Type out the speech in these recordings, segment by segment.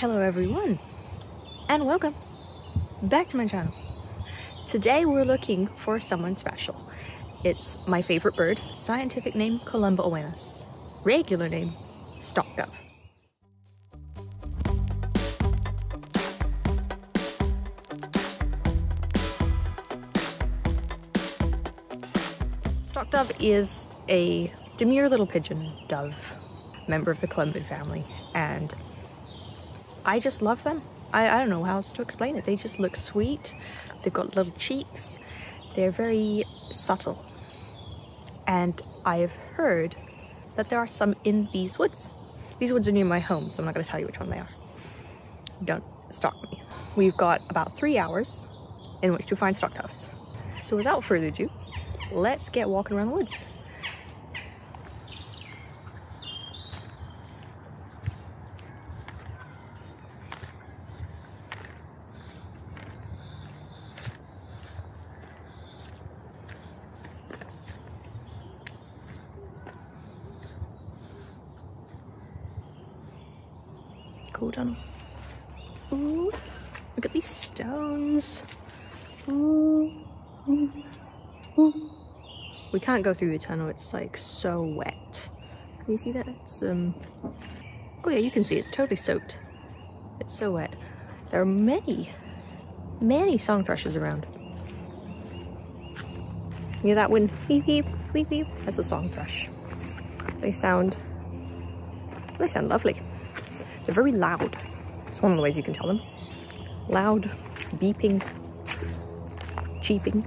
Hello everyone and welcome back to my channel. Today we're looking for someone special. It's my favorite bird, scientific name Columba Oenas, regular name Stock Dove. Stock Dove is a demure little pigeon dove, member of the columbid family, and I just love them. I don't know how else to explain it. They just look sweet. They've got little cheeks. They're very subtle. And I've heard that there are some in these woods. These woods are near my home, so I'm not going to tell you which one they are. Don't stalk me. We've got about 3 hours in which to find stock doves. So without further ado, let's get walking around the woods. Cool tunnel. Ooh, look at these stones. Ooh. Ooh. We can't go through the tunnel, it's like so wet. Can you see that? It's oh yeah, you can see it's totally soaked. It's so wet. There are many song thrushes around. You hear that wind? Beep beep, beep beep. That's a song thrush. They sound lovely. They're very loud. It's one of the ways you can tell them. Loud, beeping, cheeping.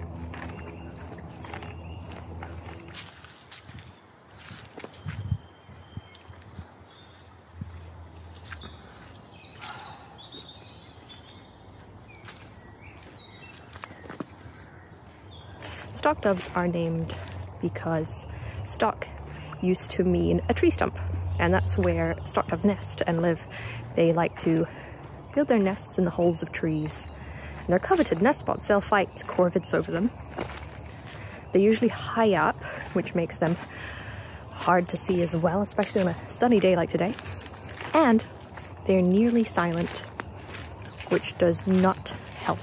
Stock doves are named because stock used to mean a tree stump. And that's where stock doves nest and live. They like to build their nests in the holes of trees. And they're coveted nest spots. They'll fight corvids over them. They're usually high up, which makes them hard to see as well, especially on a sunny day like today. And they're nearly silent, which does not help.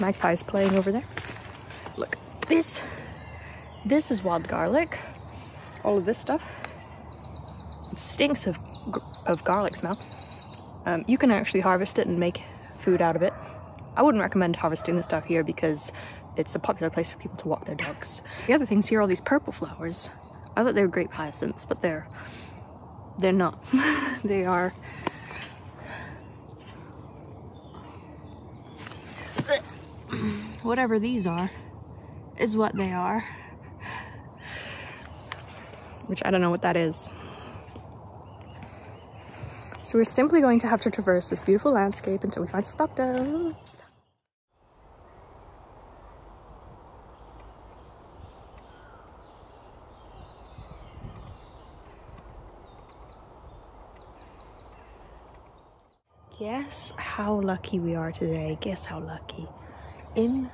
Magpie's playing over there. Look, this is wild garlic. All of this stuff, it stinks of garlic smell. You can actually harvest it and make food out of it. I wouldn't recommend harvesting this stuff here because it's a popular place for people to walk their dogs. The other things here are all these purple flowers. I thought they were grape hyacinths, but they're not. They are whatever these are is what they are. Which I don't know what that is. So we're simply going to have to traverse this beautiful landscape until we find stock doves. Guess how lucky we are today. Guess how lucky. In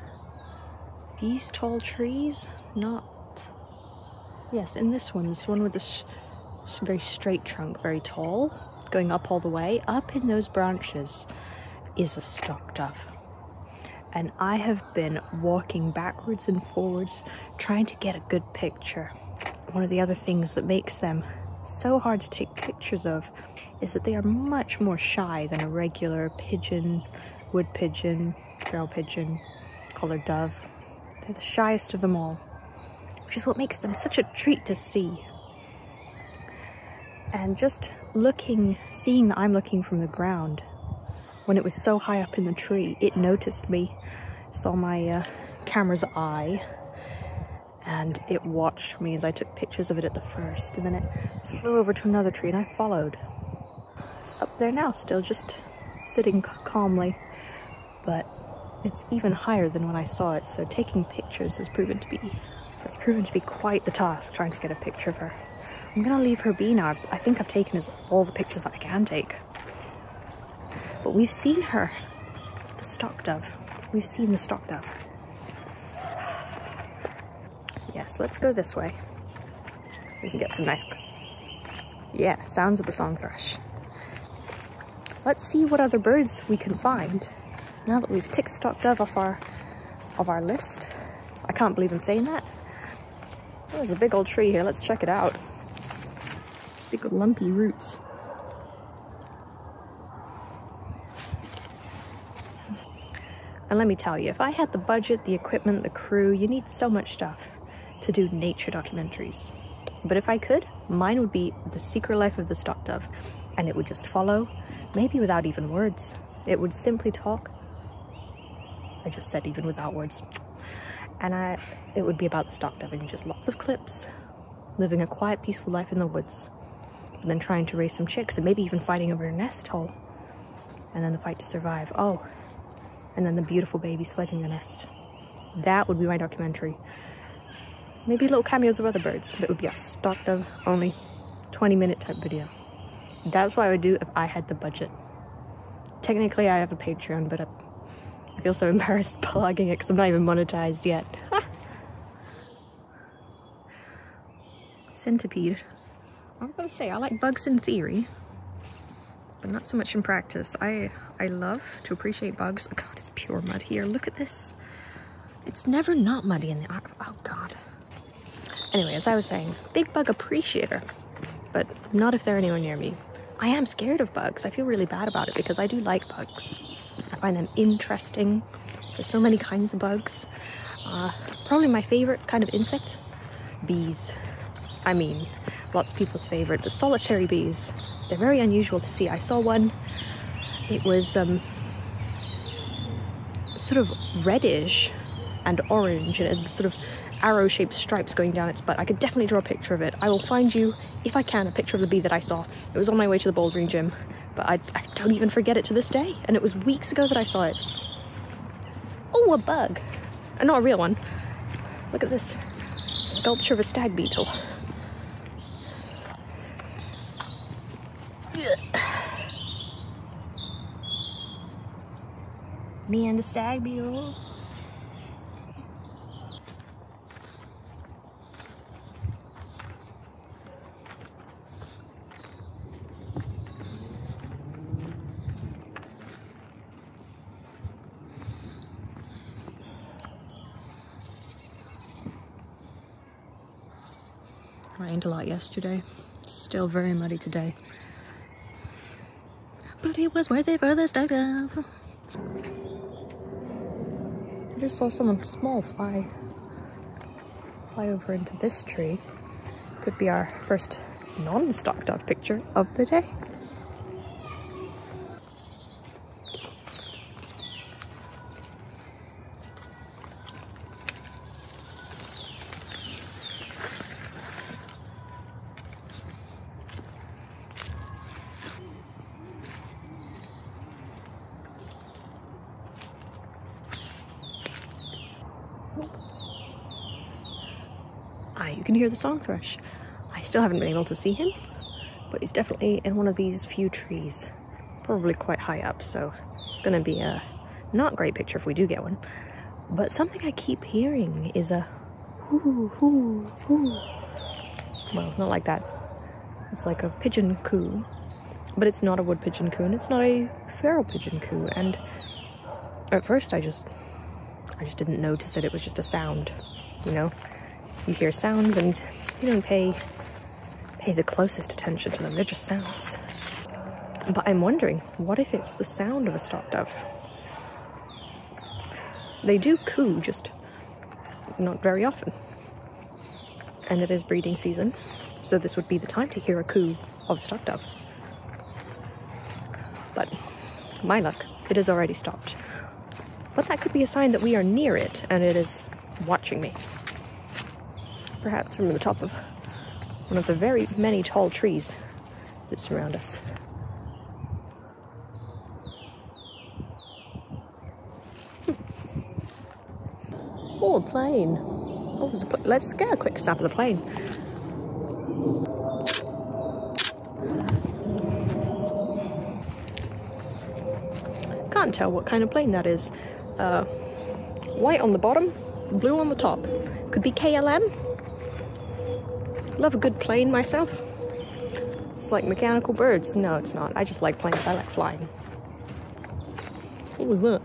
these tall trees, not... Yes, in this one with this very straight trunk, very tall, going up all the way, up in those branches is a stock dove. And I have been walking backwards and forwards trying to get a good picture. One of the other things that makes them so hard to take pictures of is that they are much more shy than a regular pigeon, wood pigeon, feral pigeon, collared dove. They're the shyest of them all, which is what makes them such a treat to see. And just seeing that I'm looking from the ground, when it was so high up in the tree, it noticed me, saw my camera's eye, and it watched me as I took pictures of it at the first, and then it flew over to another tree and I followed. It's up there now, still just sitting calmly, but it's even higher than when I saw it, so taking pictures has proven to be quite the task, trying to get a picture of her. I'm gonna leave her be now. I think I've taken all the pictures that I can take. But we've seen her, the stock dove. We've seen the stock dove. Yes, let's go this way. We can get some nice Yeah, sounds of the song thrush. Let's see what other birds we can find now that we've ticked Stock Dove off our list. I can't believe I'm saying that. Oh, there's a big old tree here. Let's check it out. It's big lumpy roots. And let me tell you, if I had the budget, the equipment, the crew, you need so much stuff to do nature documentaries. But if I could, mine would be The Secret Life of the Stock Dove, and it would just follow, maybe without even words. It would simply talk. I just said even without words. And it would be about the stock dove and just lots of clips, living a quiet, peaceful life in the woods, and then trying to raise some chicks and maybe even fighting over a nest hole, and then the fight to survive. Oh, and then the beautiful babies fledging the nest. That would be my documentary. Maybe little cameos of other birds, but it would be a stock dove only 20-minute type video. That's what I would do if I had the budget. Technically, I have a Patreon, but I feel so embarrassed plugging it because I'm not even monetized yet. Centipede. I'm gonna say, I like bugs in theory, but not so much in practice. I love to appreciate bugs. Oh God, it's pure mud here. Look at this. It's never not muddy in the art. Oh God. Anyway, as I was saying, big bug appreciator, but not if they're anywhere near me. I am scared of bugs. I feel really bad about it because I do like bugs. I find them interesting. There's so many kinds of bugs. Probably my favorite kind of insect, bees. I mean, lots of people's favorite, but solitary bees. They're very unusual to see. I saw one. It was sort of reddish and orange, and it sort of arrow-shaped stripes going down its butt. I could definitely draw a picture of it. I will find you, if I can, a picture of the bee that I saw. It was on my way to the bouldering gym, but I don't even forget it to this day, and it was weeks ago that I saw it. Oh, a bug! And not a real one. Look at this sculpture of a stag beetle. Me and the stag beetle. Rained a lot yesterday. Still very muddy today. But it was worth it for the stock dove. I just saw someone small fly over into this tree. Could be our first non-stock dove picture of the day. You can hear the song thrush. I still haven't been able to see him, but he's definitely in one of these few trees, probably quite high up, so it's gonna be a not great picture if we do get one. But something I keep hearing is a hoo hoo hoo. Well, not like that. It's like a pigeon coo, but it's not a wood pigeon coo, and it's not a feral pigeon coo, and at first I just didn't notice it. It was just a sound, you know? You hear sounds and you don't pay the closest attention to them. They're just sounds. But I'm wondering, what if it's the sound of a stock dove? They do coo, just not very often. And it is breeding season, so this would be the time to hear a coo of a stock dove. But my luck, it has already stopped. But that could be a sign that we are near it and it is watching me. Perhaps from the top of one of the very many tall trees that surround us. Oh, a plane. Oh, there's a let's get a quick snap of the plane. Can't tell what kind of plane that is. White on the bottom, blue on the top. Could be KLM. Love a good plane myself. It's like mechanical birds. No, it's not. I just like planes. I like flying. What was that?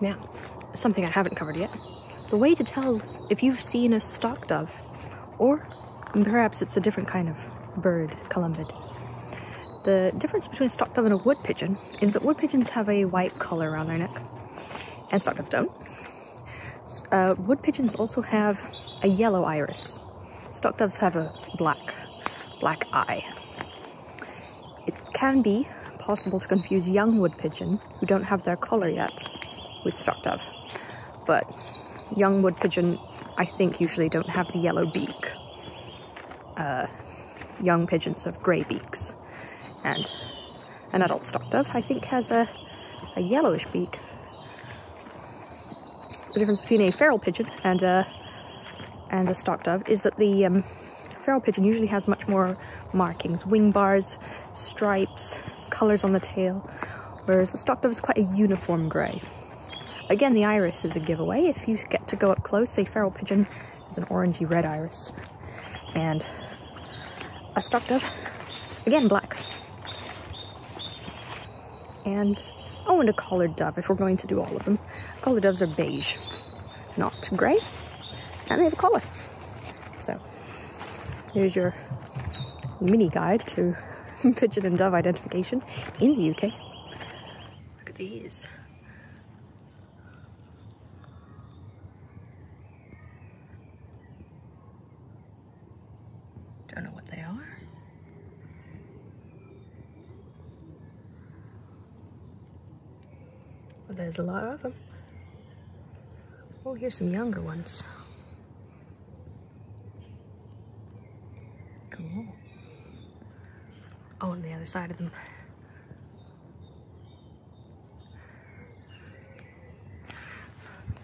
Now, something I haven't covered yet. The way to tell if you've seen a stock dove, or perhaps it's a different kind of bird, columbid. The difference between a stock dove and a wood pigeon is that wood pigeons have a white collar around their neck, and stock doves don't. Wood pigeons also have a yellow iris. Stock doves have a black eye. It can be possible to confuse young wood pigeon, who don't have their collar yet, with stock dove, but young wood pigeon, I think, usually don't have the yellow beak. Young pigeons have grey beaks, and an adult stock dove, I think, has a yellowish beak. The difference between a feral pigeon and a stock dove is that the feral pigeon usually has much more markings, wing bars, stripes, colours on the tail, whereas the stock dove is quite a uniform grey. Again, the iris is a giveaway. If you get to go up close, a feral pigeon is an orangey red iris, and a stock dove, again, black. And a collared dove, if we're going to do all of them. Collared doves are beige, not grey, and they have a collar. So there's your mini guide to pigeon and dove identification in the UK. Look at these. Don't know what they are. But there's a lot of them. Oh, here's some younger ones. Cool. Oh, on the other side of them.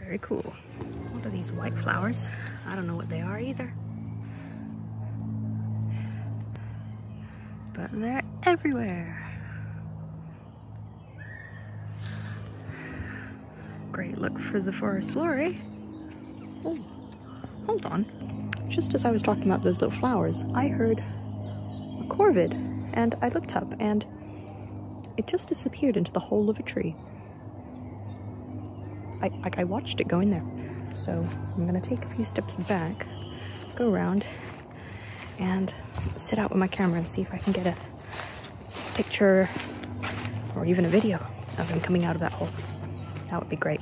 Very cool. What are these white flowers? I don't know what they are either. But they're everywhere. Great look for the forest floor, eh? Oh, hold on. Just as I was talking about those little flowers, I heard a corvid, and I looked up, and it just disappeared into the hole of a tree. I watched it go in there. So I'm gonna take a few steps back, go around, and sit out with my camera and see if I can get a picture or even a video of him coming out of that hole. That would be great.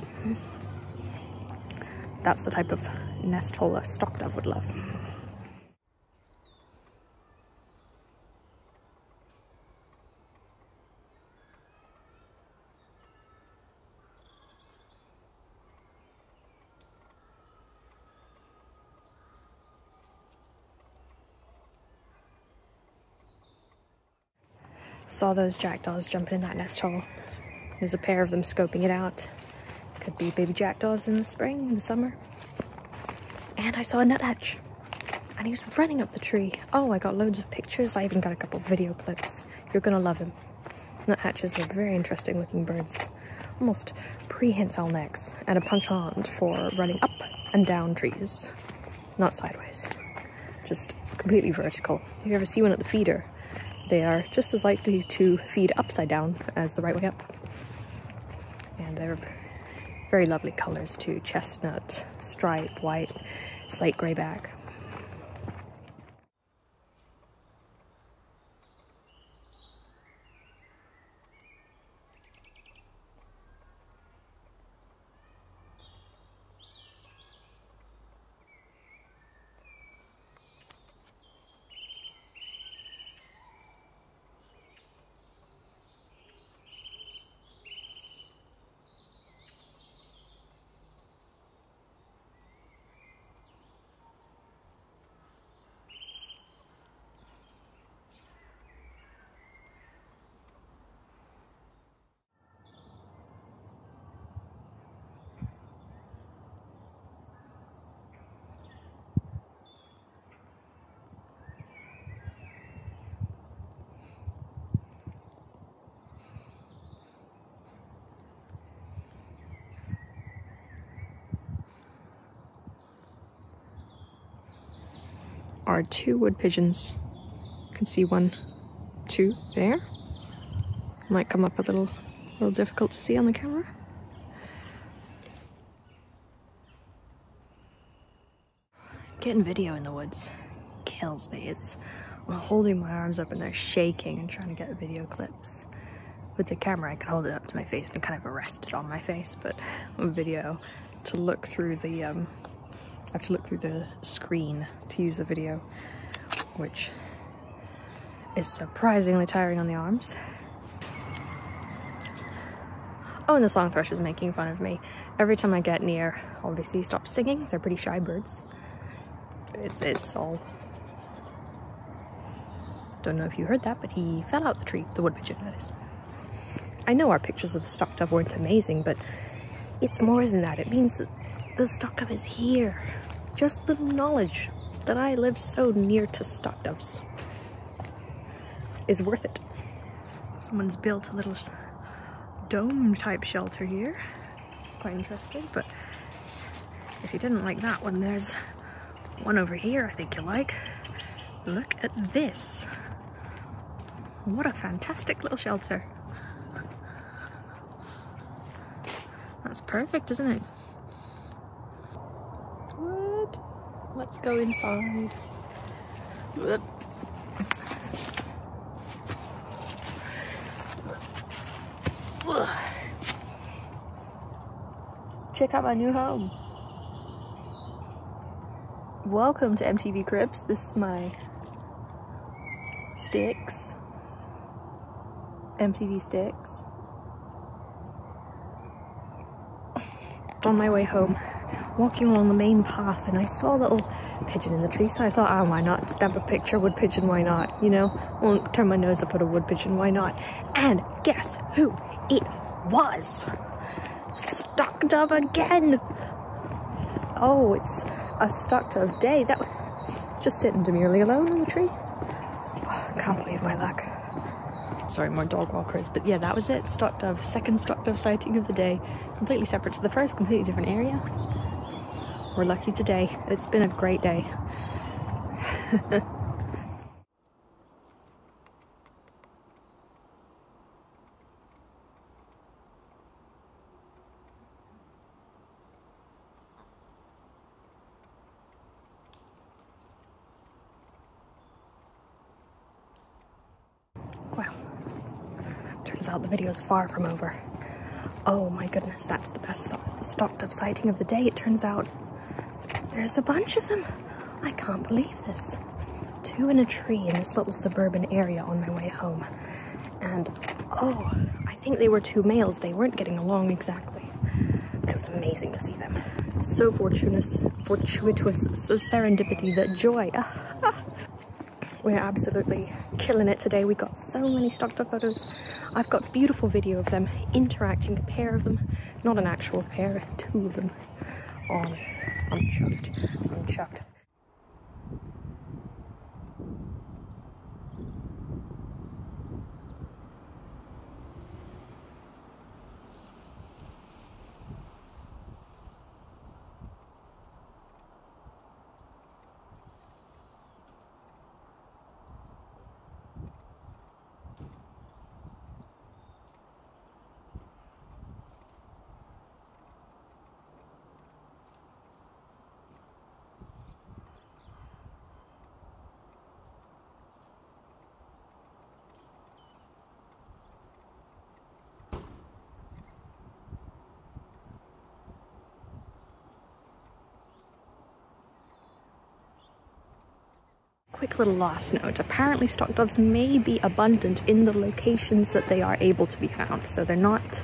That's the type of nest hole a stock dove would love. Saw those jackdaws jumping in that nest hole. There's a pair of them scoping it out. Could be baby jackdaws in the spring, in the summer. And I saw a nuthatch, and he was running up the tree. Oh, I got loads of pictures. I even got a couple of video clips. You're gonna love him. Nuthatches are very interesting looking birds. Almost prehensile necks and a penchant for running up and down trees. Not sideways, just completely vertical. If you ever see one at the feeder, they are just as likely to feed upside down as the right way up. And they're very lovely colors too. Chestnut, stripe, white, slate gray back. are two wood pigeons. You can see one, two there. Might come up a little difficult to see on the camera. Getting video in the woods kills me. I'm holding my arms up and they're shaking and trying to get video clips. With the camera I can hold it up to my face and kind of arrest it on my face, but on video to look through the I have to look through the screen to use the video, which is surprisingly tiring on the arms. Oh, and the song thrush is making fun of me. Every time I get near, obviously he stops singing. They're pretty shy birds. It's all... Don't know if you heard that, but he fell out the tree. The wood pigeon, that is. I know our pictures of the stock dove weren't amazing, but it's more than that. It means that the stock dove is here. Just the knowledge that I live so near to stock doves is worth it. Someone's built a little dome type shelter here. It's quite interesting, but if you didn't like that one, there's one over here I think you'll like. Look at this. What a fantastic little shelter. That's perfect, isn't it? Let's go inside. Check out my new home. Welcome to MTV Cribs. This is my sticks. MTV sticks. On my way home, walking along the main path, and I saw a little pigeon in the tree, so I thought, oh, why not? Snap a picture, wood pigeon, why not? You know, won't turn my nose up at a wood pigeon, why not? And guess who it was? Stock dove again! Oh, it's a stock dove day. That was just sitting demurely alone on the tree. Oh, I can't believe my luck. Sorry, more dog walkers, but yeah, that was it. Stock dove, second stock dove sighting of the day. Completely separate to the first, completely different area. We're lucky today. It's been a great day. Wow. Turns out the video's far from over. Oh my goodness, that's the best stock dove sighting of the day. It turns out there's a bunch of them. I can't believe this. Two in a tree in this little suburban area on my way home. And oh, I think they were two males. They weren't getting along exactly. It was amazing to see them. So fortuitous, so serendipity, that joy. We're absolutely killing it today. We got so many stock dove photos. I've got beautiful video of them interacting, a pair of them, not an actual pair, two of them. Oh, I'm chuffed, I'm chuffed. Quick little last note. Apparently stock doves may be abundant in the locations that they are able to be found. So they're not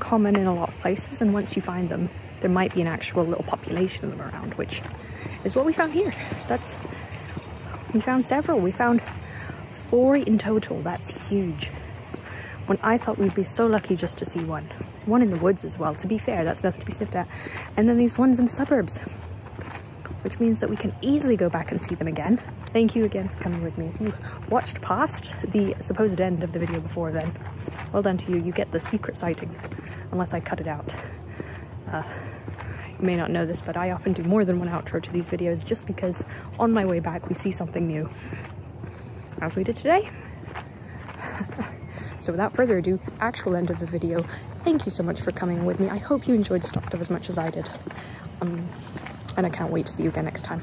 common in a lot of places, and once you find them, there might be an actual little population of them around, which is what we found here. We found several. We found 4 in total. That's huge. When I thought we'd be so lucky just to see one. One in the woods as well. To be fair, that's nothing to be sniffed at. And then these ones in the suburbs, which means that we can easily go back and see them again. Thank you again for coming with me. If you watched past the supposed end of the video before then, well done to you. You get the secret sighting, unless I cut it out. may not know this, but I often do more than one outro to these videos just because on my way back we see something new, as we did today. So without further ado, actual end of the video. Thank you so much for coming with me. I hope you enjoyed Stock Dove as much as I did. And I can't wait to see you again next time.